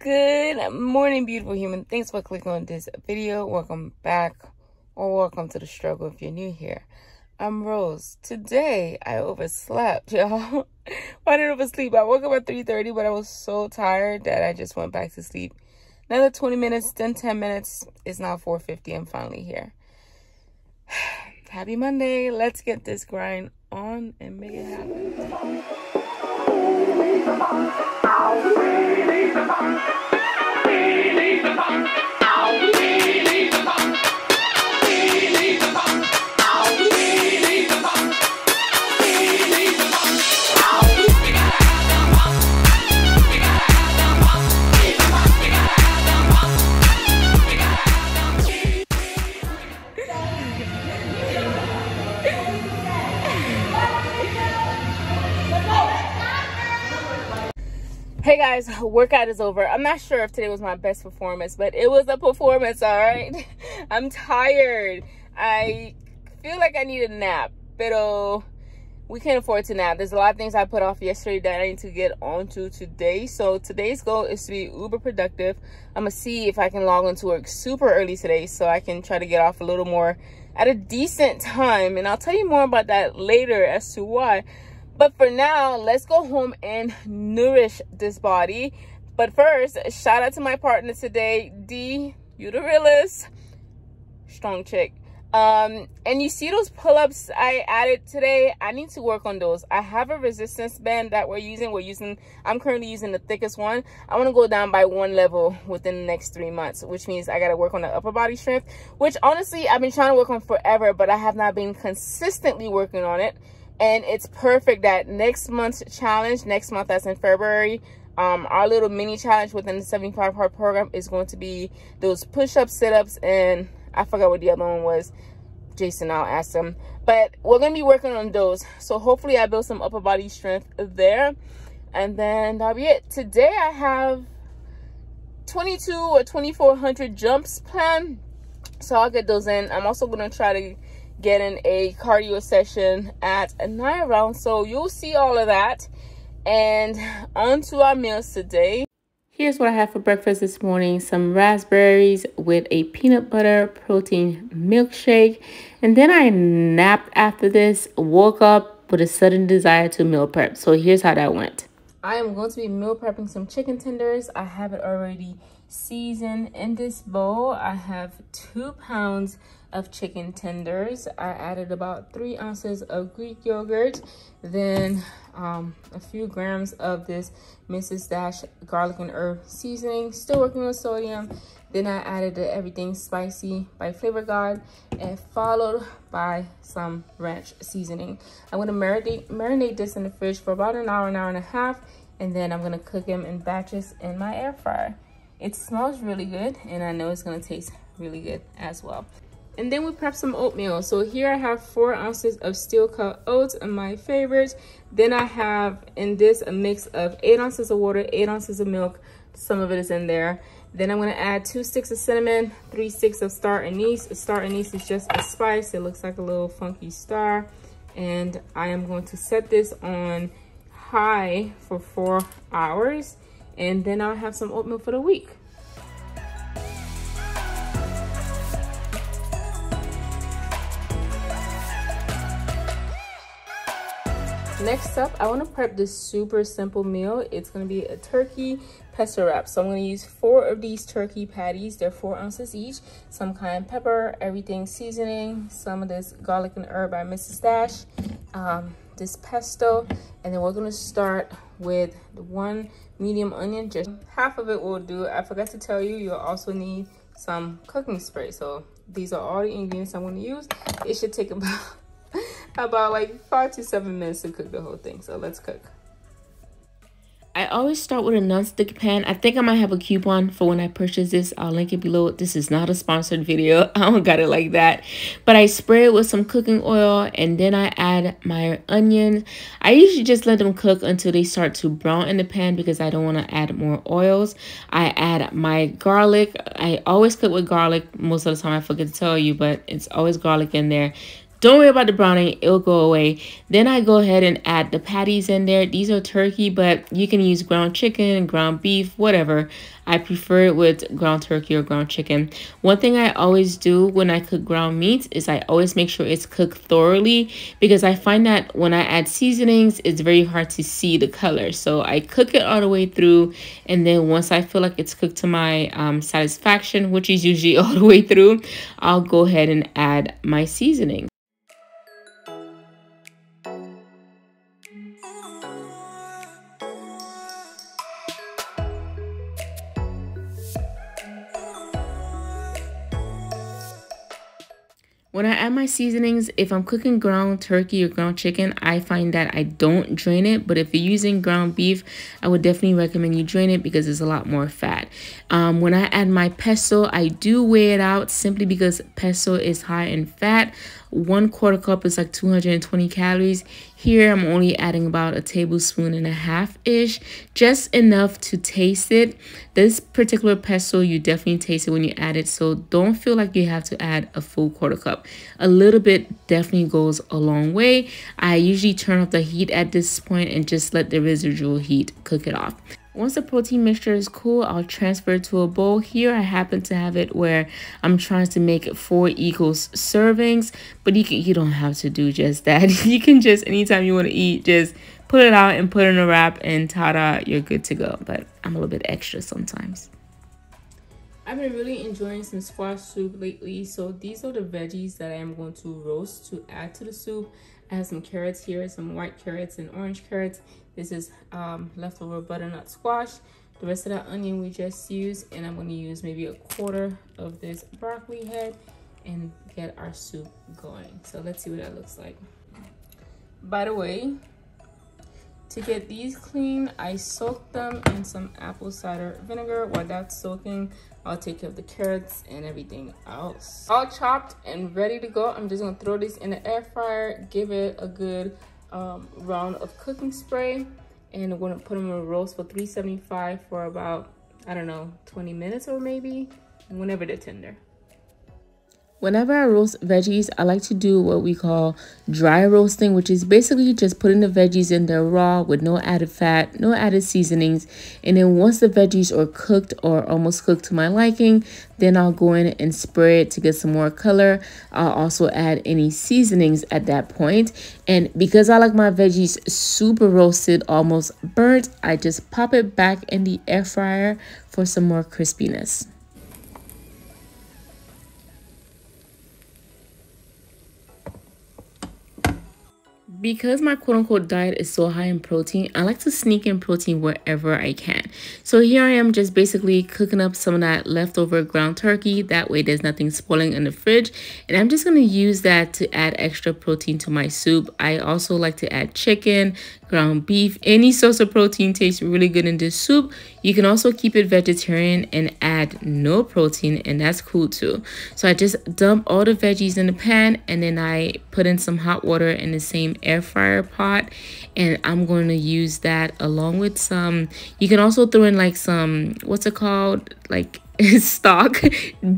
Good morning, beautiful human. Thanks for clicking on this video. Welcome back, or welcome to the struggle if you're new here. I'm Rose. Today I overslept, y'all. I didn't oversleep. I woke up at 3:30, but I was so tired that I just went back to sleep. Another 20 minutes, then 10 minutes. It's now 4:50. I'm finally here. Happy Monday. Let's get this grind on and make it happen. Hey guys, workout is over. I'm not sure if today was my best performance, but it was a performance, all right? I'm tired. I feel like I need a nap, but we can't afford to nap. There's a lot of things I put off yesterday that I need to get onto today. So today's goal is to be uber productive. I'm gonna see if I can log on to work super early today so I can try to get off a little more at a decent time. And I'll tell you more about that later as to why. But for now, let's go home and nourish this body. But first, shout out to my partner today, D. You the realest. Strong chick. And you see those pull-ups I added today? I need to work on those. I have a resistance band that we're using. I'm currently using the thickest one. I want to go down by one level within the next 3 months, which means I got to work on the upper body strength, which honestly, I've been trying to work on forever, but I have not been consistently working on it. And it's perfect that next month's challenge, next month, that's in February, our little mini challenge within the 75 Hard program is going to be those push-ups, sit-ups, and I forgot what the other one was. Jason, I'll ask him. But we're going to be working on those. So hopefully I build some upper body strength there. And then that'll be it. Today I have 22 or 2,400 jumps planned. So I'll get those in. I'm also going to try to get in a cardio session at 9Round, so you'll see all of that. And on to our meals today. Here's what I have for breakfast this morning: some raspberries with a peanut butter protein milkshake, and then I napped after this, woke up with a sudden desire to meal prep. So here's how that went. I am going to be meal prepping some chicken tenders. I have it already seasoned. In this bowl I have 2 pounds of chicken tenders. I added about 3 ounces of Greek yogurt, then a few grams of this Mrs. Dash garlic and herb seasoning, still working on sodium. Then I added the Everything Spicy by Flavor God, and followed by some ranch seasoning. I'm going to marinate this in the fridge for about an hour and a half, and then I'm going to cook them in batches in my air fryer. It smells really good, and I know it's going to taste really good as well. And then we prep some oatmeal. So here I have 4 ounces of steel cut oats, my favorites. Then I have in this a mix of 8 ounces of water, 8 ounces of milk. Some of it is in there. Then I'm gonna add 2 sticks of cinnamon, 3 sticks of star anise. Star anise is just a spice. It looks like a little funky star. And I am going to set this on high for 4 hours. And then I'll have some oatmeal for the week. Next up, I want to prep this super simple meal. It's going to be a turkey pesto wrap. So I'm going to use 4 of these turkey patties. They're 4 ounces each. Some cayenne pepper, everything seasoning, some of this garlic and herb by Mrs. Dash, this pesto. And then we're going to start with 1 medium onion. Just half of it will do. I forgot to tell you, you'll also need some cooking spray. So these are all the ingredients I'm going to use. It should take about like 5 to 7 minutes to cook the whole thing, so let's cook. I always start with a non-stick pan. I think I might have a coupon for when I purchase this. I'll link it below. This is not a sponsored video. I don't got it like that. But I spray it with some cooking oil, and then I add my onion. I usually just let them cook until they start to brown in the pan because I don't want to add more oils. I add my garlic. I always cook with garlic. Most of the time I forget to tell you, but it's always garlic in there. Don't worry about the browning, it'll go away. Then I go ahead and add the patties in there. These are turkey, but you can use ground chicken, ground beef, whatever. I prefer it with ground turkey or ground chicken. One thing I always do when I cook ground meats is I always make sure it's cooked thoroughly, because I find that when I add seasonings, it's very hard to see the color. So I cook it all the way through, and then once I feel like it's cooked to my satisfaction, which is usually all the way through, I'll go ahead and add my seasonings. When I add my seasonings, if I'm cooking ground turkey or ground chicken, I find that I don't drain it. But if you're using ground beef, I would definitely recommend you drain it because there's a lot more fat. When I add my pesto, I do weigh it out simply because pesto is high in fat. 1/4 cup is like 220 calories. Here, I'm only adding about a tablespoon and a half-ish, just enough to taste it. This particular pesto, you definitely taste it when you add it, so don't feel like you have to add a full 1/4 cup. A little bit definitely goes a long way. I usually turn off the heat at this point and just let the residual heat cook it off. Once the protein mixture is cool, I'll transfer it to a bowl. Here I happen to have it where I'm trying to make 4 equal servings, but you don't have to do just that. You can just, anytime you want to eat, just put it out and put it in a wrap and ta-da, you're good to go. But I'm a little bit extra sometimes. I've been really enjoying some squash soup lately, so these are the veggies that I am going to roast to add to the soup. I have some carrots here, some white carrots and orange carrots. This is leftover butternut squash. The rest of that onion we just used, and I'm going to use maybe 1/4 of this broccoli head and get our soup going. So let's see what that looks like. By the way, to get these clean, I soaked them in some apple cider vinegar. While that's soaking, I'll take care of the carrots and everything else. All chopped and ready to go. I'm just gonna throw this in the air fryer, give it a good round of cooking spray, and I'm gonna put them on a roast for 375 for about, I don't know, 20 minutes or maybe, whenever they're tender. Whenever I roast veggies, I like to do what we call dry roasting, which is basically just putting the veggies in there raw with no added fat, no added seasonings. And then once the veggies are cooked or almost cooked to my liking, then I'll go in and spray it to get some more color. I'll also add any seasonings at that point. And because I like my veggies super roasted, almost burnt, I just pop it back in the air fryer for some more crispiness. Because my quote-unquote diet is so high in protein, I like to sneak in protein wherever I can. So here I am just basically cooking up some of that leftover ground turkey. That way there's nothing spoiling in the fridge. And I'm just going to use that to add extra protein to my soup. I also like to add chicken, ground beef. Any source of protein tastes really good in this soup. You can also keep it vegetarian and add no protein, and that's cool too. So I just dump all the veggies in the pan, and then I put in some hot water in the same air fryer pot, and I'm going to use that along with some, you can also throw in like some, what's it called, like stock,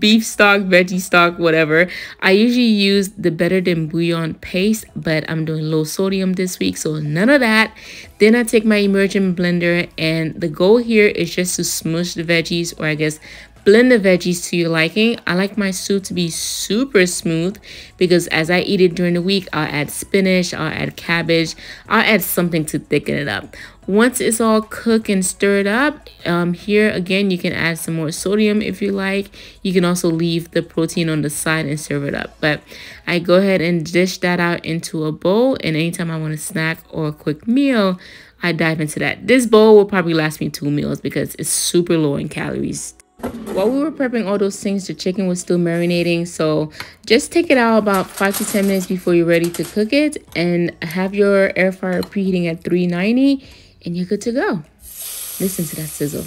beef stock, veggie stock, whatever. I usually use the Better Than Bouillon paste, but I'm doing low sodium this week, so none of that. Then I take my immersion blender, and the goal here is just to smush the veggies, or I guess blend the veggies to your liking. I like my soup to be super smooth because as I eat it during the week, I'll add spinach, I'll add cabbage, I'll add something to thicken it up. Once it's all cooked and stirred up, here again, you can add some more sodium if you like. You can also leave the protein on the side and serve it up. But I go ahead and dish that out into a bowl, and anytime I want a snack or a quick meal, I dive into that. This bowl will probably last me 2 meals because it's super low in calories. While we were prepping all those things, the chicken was still marinating, so just take it out about 5 to 10 minutes before you're ready to cook it, and have your air fryer preheating at 390, and you're good to go. Listen to that sizzle.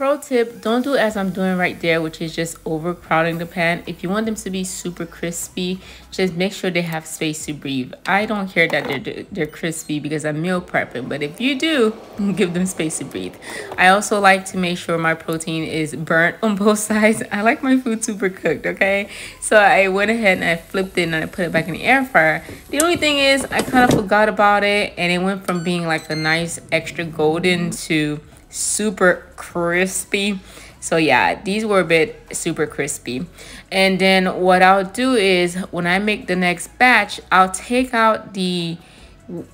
Pro tip, don't do as I'm doing right there, which is just overcrowding the pan. If you want them to be super crispy, just make sure they have space to breathe. I don't care that they're crispy because I'm meal prepping, but if you do, give them space to breathe. I also like to make sure my protein is burnt on both sides. I like my food super cooked, okay? So I went ahead and I flipped it and I put it back in the air fryer. The only thing is I kind of forgot about it, and it went from being like a nice extra golden to super crispy. So yeah, these were a bit super crispy. And then what I'll do is when I make the next batch, I'll take out the,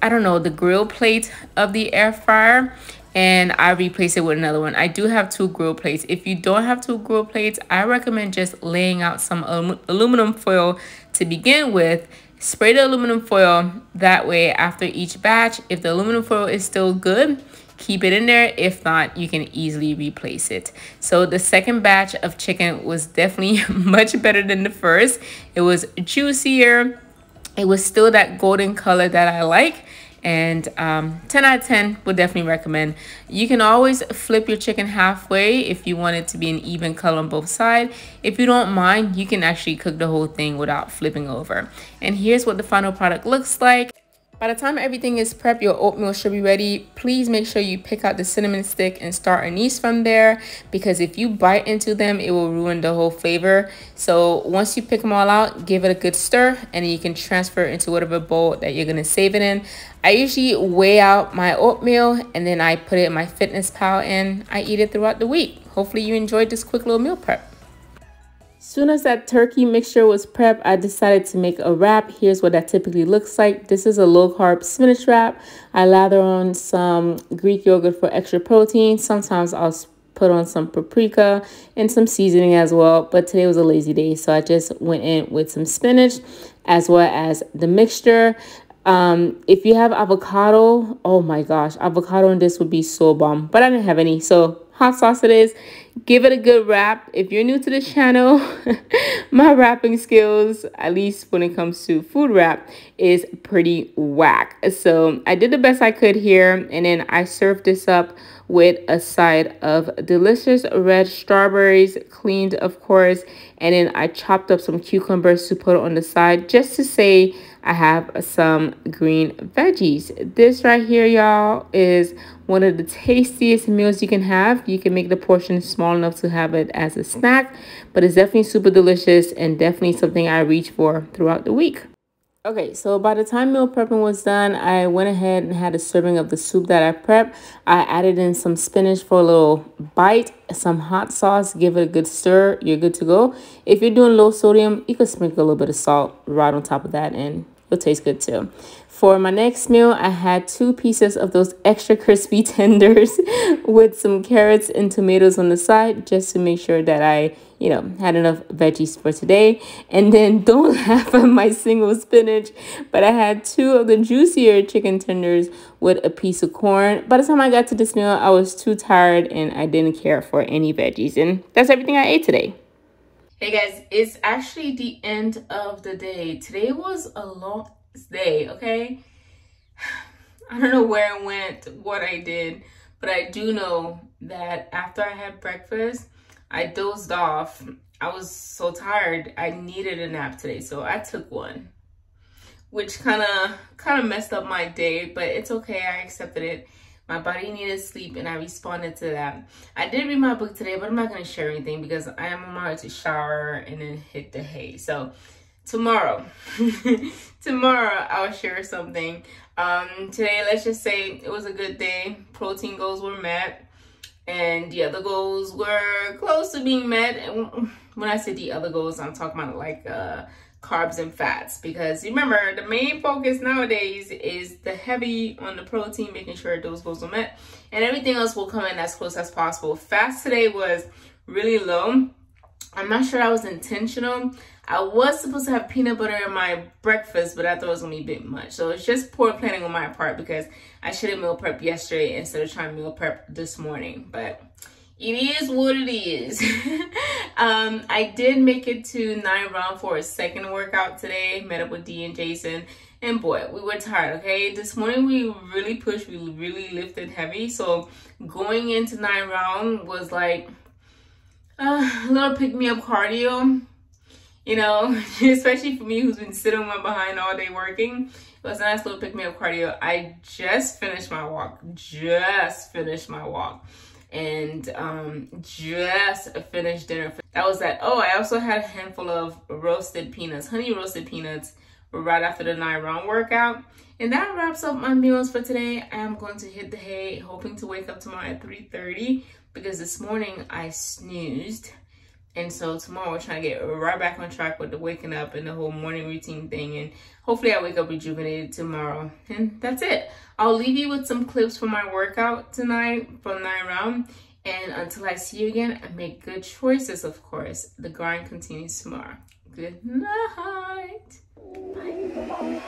I don't know, the grill plate of the air fryer, and I replace it with another one. I do have two grill plates. If you don't have two grill plates, I recommend just laying out some aluminum foil to begin with. Spray the aluminum foil, that way after each batch, if the aluminum foil is still good, keep it in there. If not, you can easily replace it. So the second batch of chicken was definitely much better than the first. It was juicier. It was still that golden color that I like. And 10 out of 10 would definitely recommend. You can always flip your chicken halfway if you want it to be an even color on both sides. If you don't mind, you can actually cook the whole thing without flipping over. And here's what the final product looks like. By the time everything is prepped, your oatmeal should be ready. Please make sure you pick out the cinnamon stick and star anise from there, because if you bite into them, it will ruin the whole flavor. So once you pick them all out, give it a good stir, and you can transfer it into whatever bowl that you're going to save it in. I usually weigh out my oatmeal, and then I put it in my Fitness Pal, and I eat it throughout the week. Hopefully you enjoyed this quick little meal prep. Soon as that turkey mixture was prepped, I decided to make a wrap. Here's what that typically looks like. This is a low-carb spinach wrap. I lather on some Greek yogurt for extra protein. Sometimes I'll put on some paprika and some seasoning as well, but today was a lazy day, so I just went in with some spinach as well as the mixture. If you have avocado, oh my gosh, avocado in this would be so bomb, but I didn't have any, so hot sauce it is. Give it a good wrap. If you're new to this channel, my wrapping skills, at least when it comes to food wrap, is pretty whack. So I did the best I could here, and then I served this up with a side of delicious red strawberries, cleaned of course, and then I chopped up some cucumbers to put on the side just to say I have some green veggies. This right here, y'all, is one of the tastiest meals you can have. You can make the portion small enough to have it as a snack, but it's definitely super delicious and definitely something I reach for throughout the week. Okay, so by the time meal prepping was done, I went ahead and had a serving of the soup that I prepped. I added in some spinach for a little bite, some hot sauce, give it a good stir, you're good to go. If you're doing low sodium, you could sprinkle a little bit of salt right on top of that and it'll taste good too. For my next meal, I had 2 pieces of those extra crispy tenders with some carrots and tomatoes on the side, just to make sure that I, you know, had enough veggies for today. And then don't laugh at my single spinach, but I had 2 of the juicier chicken tenders with a piece of corn. By the time I got to this meal, I was too tired and I didn't care for any veggies. And that's everything I ate today. Hey guys, it's actually the end of the day. Today was a long day, okay? I don't know where I went, what I did, but I do know that after I had breakfast, I dozed off. I was so tired, I needed a nap today, so I took one, which kind of messed up my day, but it's okay, I accepted it. My body needed sleep and I responded to that. I did read my book today, but I'm not going to share anything because I am on my way to shower and then hit the hay. So tomorrow I'll share something. Today, let's just say it was a good day. Protein goals were met and the other goals were close to being met. And when I say the other goals, I'm talking about like carbs and fats, because remember the main focus nowadays is the heavy on the protein, making sure those goals are met, and everything else will come in as close as possible. Fats today was really low. I'm not sure I was intentional. I was supposed to have peanut butter in my breakfast, but I thought it was gonna be a bit much. So it's just poor planning on my part, because I should have meal prepped yesterday instead of trying to meal prep this morning. But it is what it is. I did make it to 9Round for a second workout today. Met up with D and Jason, and boy, we were tired, okay? This morning we really pushed, we really lifted heavy. So going into 9Round was like a little pick-me-up cardio, you know, especially for me who's been sitting on my behind all day working. It was a nice little pick-me-up cardio. I just finished my walk, and just finished dinner. That was that. Oh, I also had a handful of roasted peanuts, honey roasted peanuts, right after the 9Round workout. And that wraps up my meals for today. I am going to hit the hay, hoping to wake up tomorrow at 3:30 because this morning I snoozed. And so tomorrow we're trying to get right back on track with the waking up and the whole morning routine thing. And hopefully I wake up rejuvenated tomorrow. And that's it. I'll leave you with some clips from my workout tonight from 9Round. And until I see you again, make good choices, of course. The grind continues tomorrow. Good night. Bye.